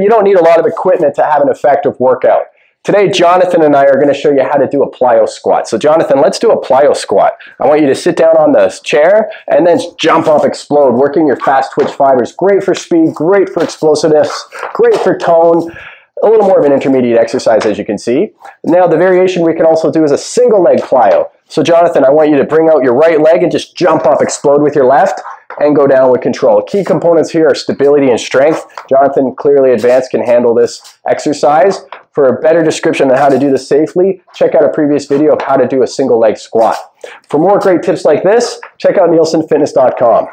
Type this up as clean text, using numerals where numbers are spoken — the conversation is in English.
You don't need a lot of equipment to have an effective workout. Today, Jonathan and I are going to show you how to do a plyo squat. So Jonathan, let's do a plyo squat. I want you to sit down on this chair and then jump up, explode, working your fast twitch fibers. Great for speed, great for explosiveness, great for tone. A little more of an intermediate exercise, as you can see. Now, the variation we can also do is a single leg plyo. So Jonathan, I want you to bring out your right leg and just jump up, explode with your left, and go down with control. Key components here are stability and strength. Jonathan, clearly advanced, can handle this exercise. For a better description on how to do this safely, check out a previous video of how to do a single leg squat. For more great tips like this, check out NielsenFitness.com.